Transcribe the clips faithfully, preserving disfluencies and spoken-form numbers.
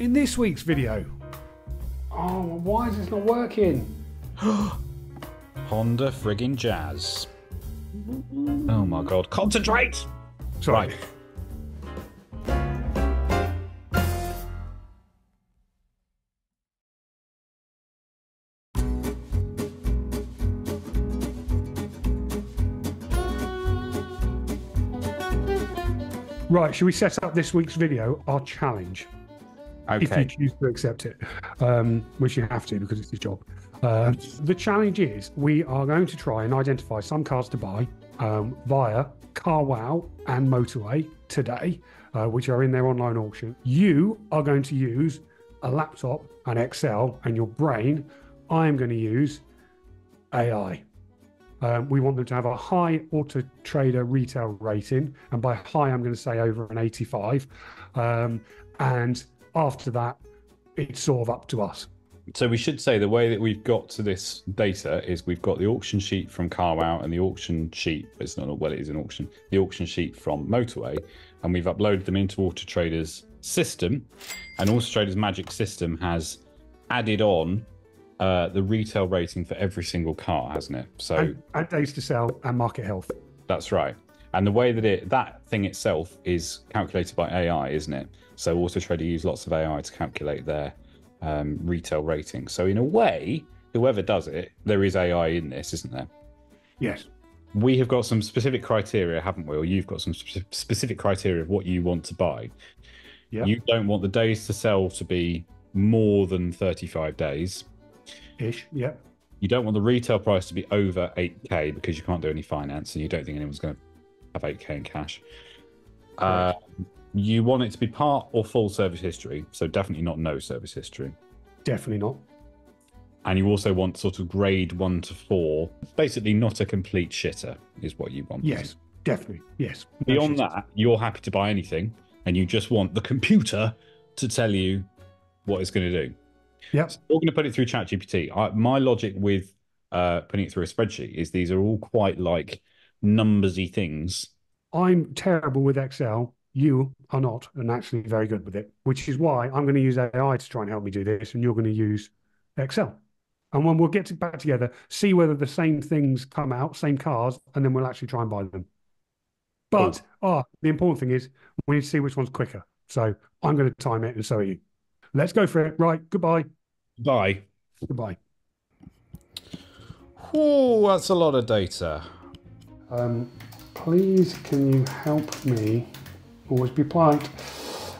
In this week's video... Oh, why is this not working? Honda friggin' jazz. Oh my god, concentrate! Sorry. Right. Right, should we set up this week's video, our challenge? Okay. If you choose to accept it, um, which you have to because it's your job. Uh, the challenge is we are going to try and identify some cars to buy um, via CarWow and Motorway today, uh, which are in their online auction. You are going to use a laptop, an Excel, and your brain. I am going to use A I. Um, we want them to have a high Auto Trader retail rating. And by high, I'm going to say over an eighty-five. Um, and after that, it's sort of up to us. So we should say the way that we've got to this data is we've got the auction sheet from CarWow and the auction sheet. It's not, well, it is an auction. The auction sheet from Motorway. And we've uploaded them into Auto Trader's system. And Auto Trader's magic system has added on Uh, the retail rating for every single car, hasn't it? So and, and days to sell and market health. That's right. And the way that it that thing itself is calculated by A I, isn't it? So Auto Trader use lots of A I to calculate their um, retail rating. So in a way, whoever does it, there is A I in this, isn't there? Yes. We have got some specific criteria, haven't we? Or you've got some sp specific criteria of what you want to buy. Yeah. You don't want the days to sell to be more than thirty-five days. Ish, yeah. You don't want the retail price to be over eight K because you can't do any finance and you don't think anyone's going to have eight K in cash. Uh, you want it to be part or full service history, so definitely not no service history. Definitely not. And you also want sort of grade one to four, basically not a complete shitter is what you want. Yes, definitely, yes. No Beyond shitters. that, you're happy to buy anything and you just want the computer to tell you what it's going to do. Yep. So we're going to put it through ChatGPT. I, my logic with uh, putting it through a spreadsheet is these are all quite like numbersy things. I'm terrible with Excel. You are not, and actually very good with it, which is why I'm going to use A I to try and help me do this, and you're going to use Excel. And when we'll get to back together, see whether the same things come out, same cars, and then we'll actually try and buy them. But cool. ah, the important thing is we need to see which one's quicker. So I'm going to time it, and so are you. Let's go for it. Right. Goodbye. Bye. Goodbye. Oh, that's a lot of data. Um, please, can you help me, always be polite,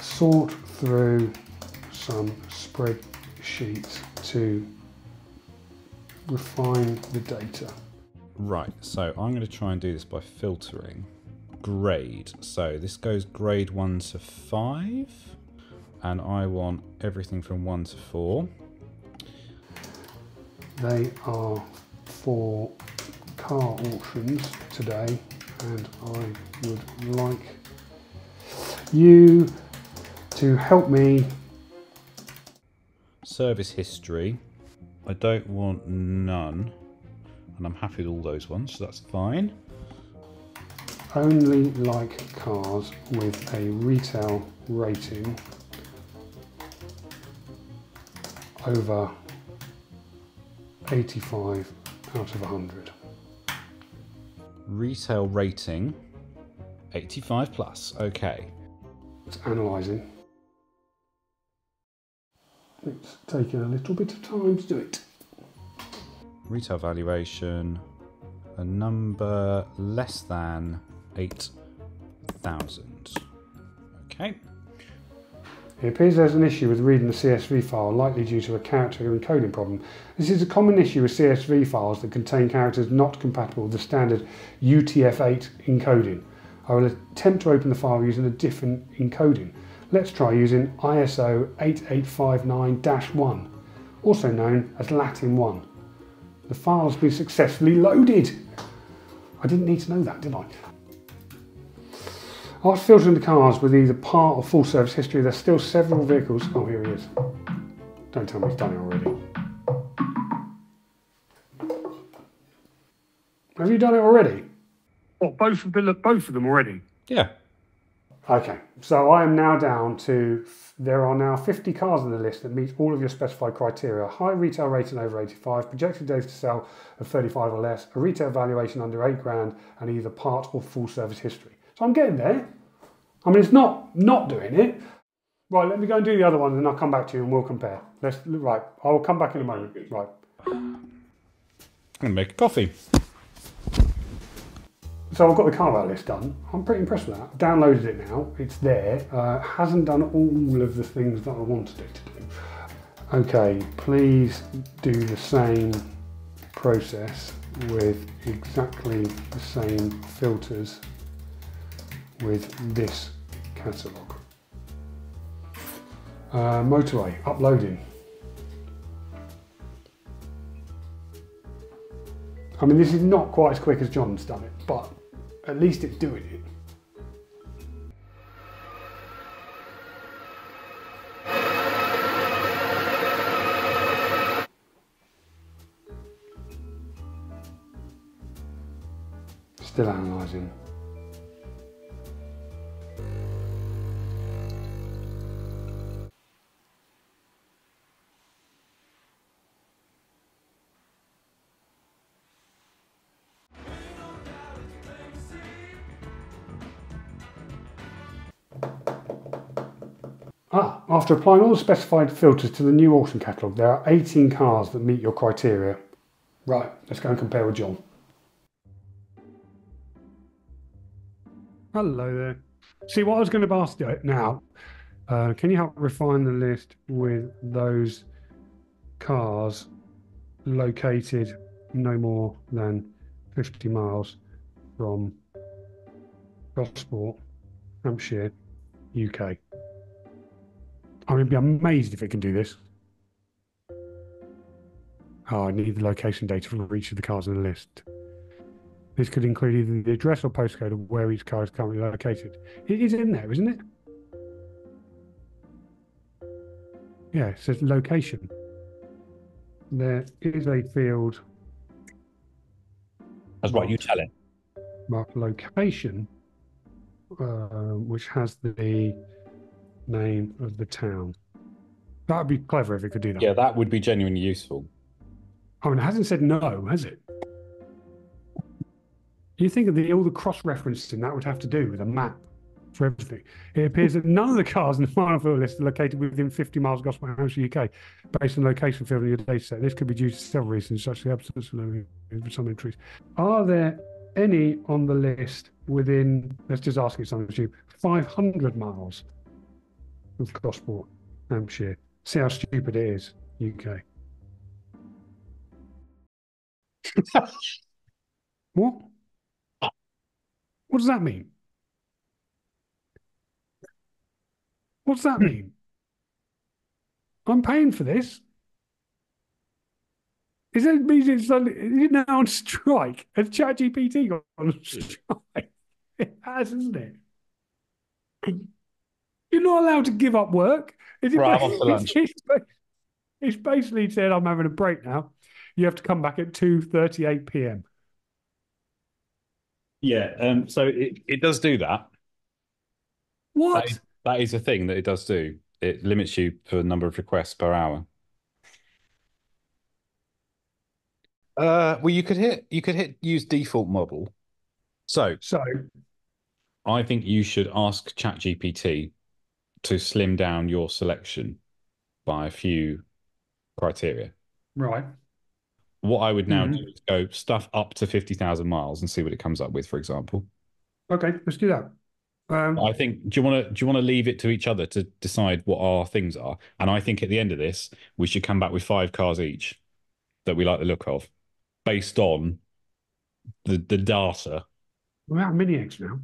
sort through some spreadsheets to refine the data? Right. So I'm going to try and do this by filtering grade. So this goes grade one to five. And I want everything from one to four. They are for car auctions today, and I would like you to help me. Service history. I don't want none, and I'm happy with all those ones, so that's fine. Only like cars with a retail rating over eighty-five out of one hundred. Retail rating eighty-five plus. Okay. It's analysing. It's taken a little bit of time to do it. Retail valuation, a number less than eight thousand. Okay. It appears there's an issue with reading the C S V file, likely due to a character encoding problem. This is a common issue with C S V files that contain characters not compatible with the standard U T F eight encoding. I will attempt to open the file using a different encoding. Let's try using I S O eight eight five nine dash one, also known as Latin one. The file has been successfully loaded. I didn't need to know that, did I? After filtering the cars with either part or full service history, there's still several vehicles. Oh, here he is. Don't tell me he's done it already. Have you done it already? What, both of them, both of them already? Yeah. Okay, so I am now down to, there are now fifty cars on the list that meet all of your specified criteria. High retail rating over eighty-five, projected days to sell of thirty-five or less, a retail valuation under eight grand, and either part or full service history. So I'm getting there. I mean, it's not not doing it. Right, let me go and do the other one, and I'll come back to you and we'll compare. Let's, right, I will come back in a moment. Right. I'm gonna make a coffee. So I've got the CarWow list done. I'm pretty impressed with that. I've downloaded it now, it's there. Uh, hasn't done all of the things that I wanted it to do. Okay, please do the same process with exactly the same filters with this catalogue. Uh, motorway, uploading. I mean, this is not quite as quick as John's done it, but at least it's doing it. Still analysing. Ah, after applying all the specified filters to the new auction catalogue, there are eighteen cars that meet your criteria. Right, let's go and compare with John. Hello there. See, what I was going to ask you now, uh, can you help refine the list with those cars located no more than fifty miles from Gosport, Hampshire, U K? I'm going to be amazed if it can do this. Oh, I need the location data from each of the cars on the list. This could include either the address or postcode of where each car is currently located. It is in there, isn't it? Yeah, it says location. There is a field. That's right, you tell it. Mark location, uh, which has the name of the town. That would be clever if it could do that. Yeah, that would be genuinely useful. I mean, it hasn't said no, has it? You think of the, all the cross-referencing that would have to do with a map for everything. It appears that none of the cars in the final field list are located within fifty miles of Gosport, Hampshire, U K, based on location field in your data set. This could be due to several reasons, such as the absence of some entries. Are there any on the list within, let's just ask it something stupid, five hundred miles of Gosport, Hampshire? See how stupid it is, U K. What? What does that mean? What does that mean? I'm paying for this. Is it means it's like, is it now on strike? Has ChatGPT got on strike? It has, isn't it? You're not allowed to give up work. Is it right, basically, off the lunch. It's basically said, I'm having a break now. You have to come back at two thirty-eight p m. Yeah, um, so it, it does do that. What? That is, that is a thing that it does do. It limits you for a number of requests per hour. Uh, well, you could hit you could hit use default model. So, so I think you should ask ChatGPT to slim down your selection by a few criteria. Right. What I would now mm-hmm. do is go stuff up to fifty thousand miles and see what it comes up with, for example. Okay, let's do that. Um, I think, do you want to do you want to leave it to each other to decide what our things are? And I think at the end of this, we should come back with five cars each that we like the look of, based on the, the data. We're out of mini-eggs now.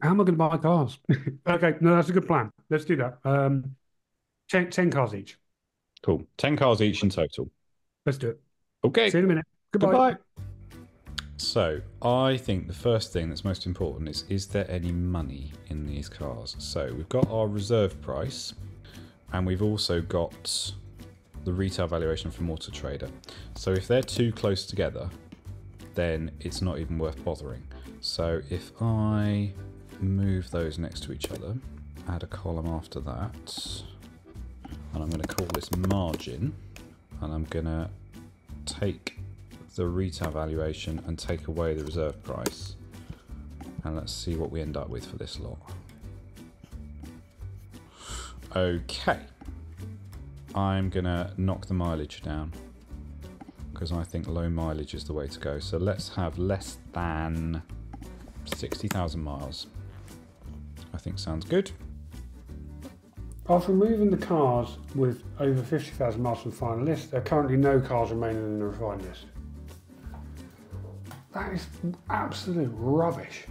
How am I going to buy cars? Okay, no, that's a good plan. Let's do that. Um, ten, ten cars each. Cool. ten cars each in total. Let's do it. Okay. See you in a minute. Goodbye. Goodbye. So I think the first thing that's most important is, is there any money in these cars? So we've got our reserve price and we've also got the retail valuation from Auto Trader. So if they're too close together, then it's not even worth bothering. So if I... move those next to each other, add a column after that, and I'm going to call this margin, and I'm going to take the retail valuation and take away the reserve price, and let's see what we end up with for this lot. Okay, I'm going to knock the mileage down because I think low mileage is the way to go. So let's have less than sixty thousand miles. I think sounds good. After removing the cars with over fifty thousand miles from the final list, there are currently no cars remaining in the refined list. That is absolute rubbish.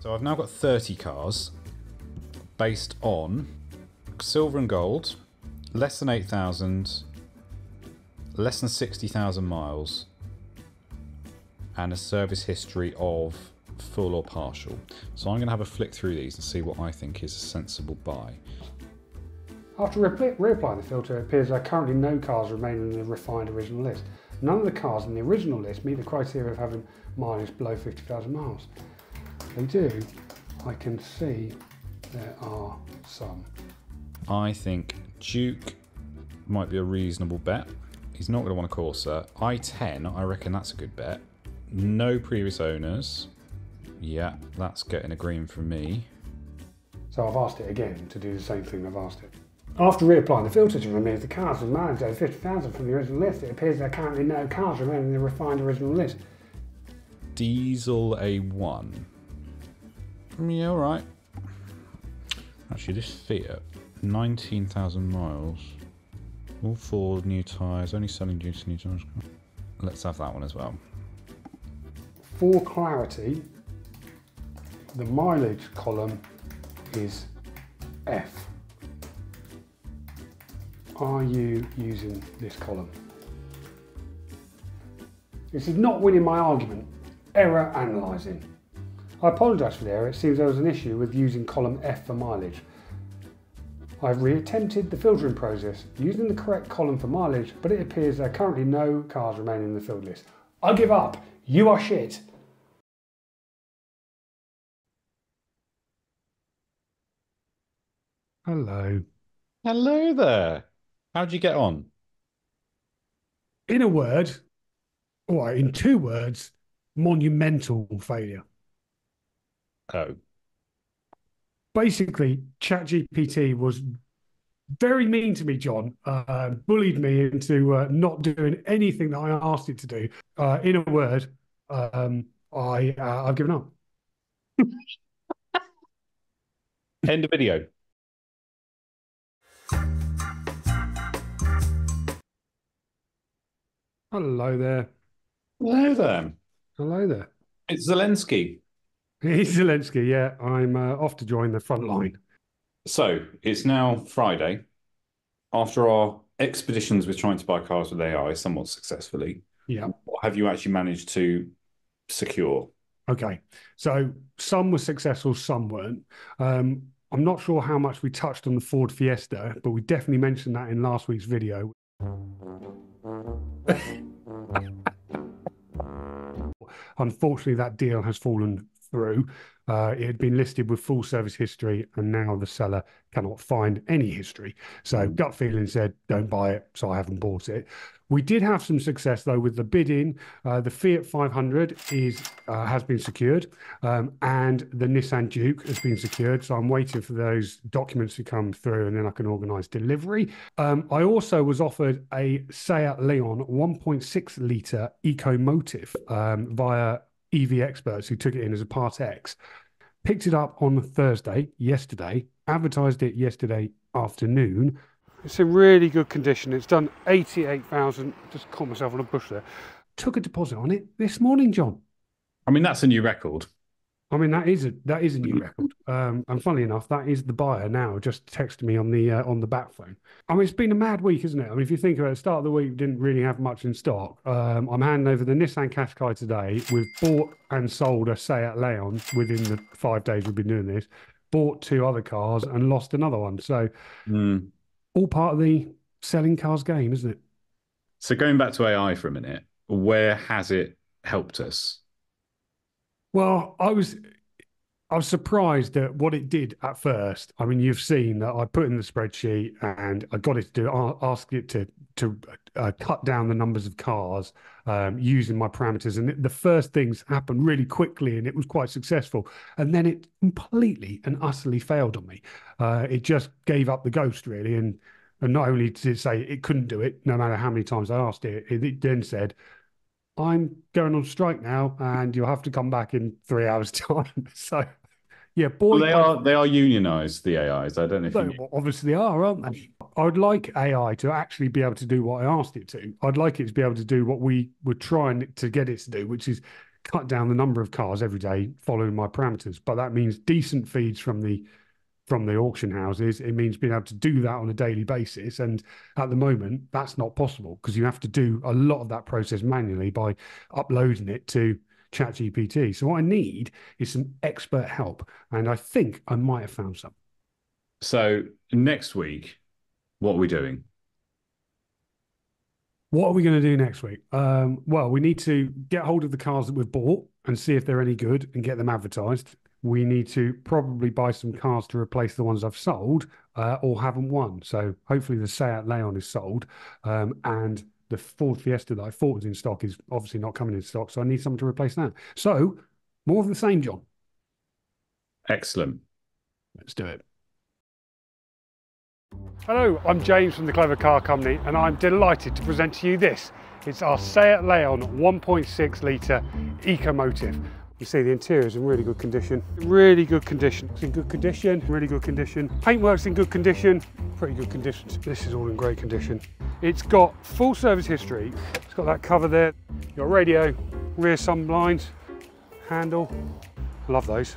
So I've now got thirty cars based on silver and gold, less than eight thousand, less than sixty thousand miles, and a service history of full or partial. So I'm going to have a flick through these and see what I think is a sensible buy. After reapplying the filter, it appears there are currently no cars remaining in the refined original list. None of the cars in the original list meet the criteria of having mileage below fifty thousand miles. They do. I can see there are some. I think Duke might be a reasonable bet. He's not going to want a Corsa. I ten, I reckon that's a good bet. No previous owners. Yeah, that's getting a green from me. So I've asked it again to do the same thing I've asked it. After reapplying the filter to remove the cars with mileage over fifty thousand from the original list, it appears there are currently no cars remaining in the refined original list. Diesel A one. Yeah, all right. Actually, this Fiat, nineteen thousand miles. All four new tyres, only selling due to new tyres. Let's have that one as well. For clarity, the mileage column is F. Are you using this column? This is not winning my argument. Error analysing. I apologise for the error. It seems there was an issue with using column F for mileage. I've reattempted the filtering process using the correct column for mileage, but it appears there are currently no cars remaining in the filled list. I give up. You are shit. Hello. Hello there. How'd you get on? In a word, or in two words, monumental failure. Oh. Basically, ChatGPT was very mean to me, John, uh, bullied me into uh, not doing anything that I asked it to do. Uh, in a word, um, I, uh, I've given up. End of video. Hello there. Hello there. Hello there. It's Zelensky. It's Zelensky, yeah. I'm uh, off to join the front line. So it's now Friday. After our expeditions with trying to buy cars with A I somewhat successfully, yeah, what have you actually managed to secure? Okay. So some were successful, some weren't. Um, I'm not sure how much we touched on the Ford Fiesta, but we definitely mentioned that in last week's video. Unfortunately, that deal has fallen through. Uh, it had been listed with full service history, and now the seller cannot find any history. So gut feeling said, don't buy it, so I haven't bought it. We did have some success, though, with the bidding. Uh, the Fiat five hundred is uh, has been secured, um, and the Nissan Juke has been secured. So I'm waiting for those documents to come through, and then I can organise delivery. Um, I also was offered a Seat Leon one point six litre Ecomotive um, via E V experts, who took it in as a Part X. Picked it up on Thursday, yesterday, advertised it yesterday afternoon. It's in really good condition. It's done eighty-eight thousand. Just caught myself on a bush there. Took a deposit on it this morning, John. I mean, that's a new record. I mean, that is a that is a new record. Um, and funnily enough, that is the buyer now just texted me on the uh, on the back phone. I mean, it's been a mad week, isn't it? I mean, if you think about it, at the start of the week, we didn't really have much in stock. Um, I'm handing over the Nissan Qashqai today. We've bought and sold a Seat Leon within the five days we've been doing this. Bought two other cars and lost another one. So mm. all part of the selling cars game, isn't it? So going back to A I for a minute, where has it helped us? Well, I was I was surprised at what it did at first. I mean, you've seen that I put in the spreadsheet and I got it to do, ask it to to uh, cut down the numbers of cars um, using my parameters. And the first things happened really quickly and it was quite successful. And then it completely and utterly failed on me. Uh, it just gave up the ghost, really. And, and not only did it say it couldn't do it, no matter how many times I asked it, it, it then said, I'm going on strike now, and you'll have to come back in three hours' time. So, yeah, boy, well, they are they are unionised, the A Is. I don't know if so, you well, obviously they are, aren't they? I'd like A I to actually be able to do what I asked it to. I'd like it to be able to do what we were trying to get it to do, which is cut down the number of cars every day following my parameters. But that means decent feeds from the from the auction houses. It means being able to do that on a daily basis. And at the moment, that's not possible because you have to do a lot of that process manually by uploading it to ChatGPT. So what I need is some expert help. And I think I might have found some. So next week, what are we doing? What are we going to do next week? Um, well, we need to get hold of the cars that we've bought and see if they're any good and get them advertised. We need to probably buy some cars to replace the ones I've sold uh, or haven't won. So hopefully the Seat Leon is sold um, and the Ford Fiesta that I thought was in stock is obviously not coming in stock. So I need someone to replace that. So more of the same, John. Excellent. Let's do it. Hello, I'm James from The Clever Car Company and I'm delighted to present to you this. It's our Seat Leon one point six litre Ecomotive. You see the interior is in really good condition. Really good condition. It's in good condition. Really good condition. Paintwork's in good condition. Pretty good condition. This is all in great condition. It's got full service history. It's got that cover there. Your radio, rear sun blinds, handle. I love those.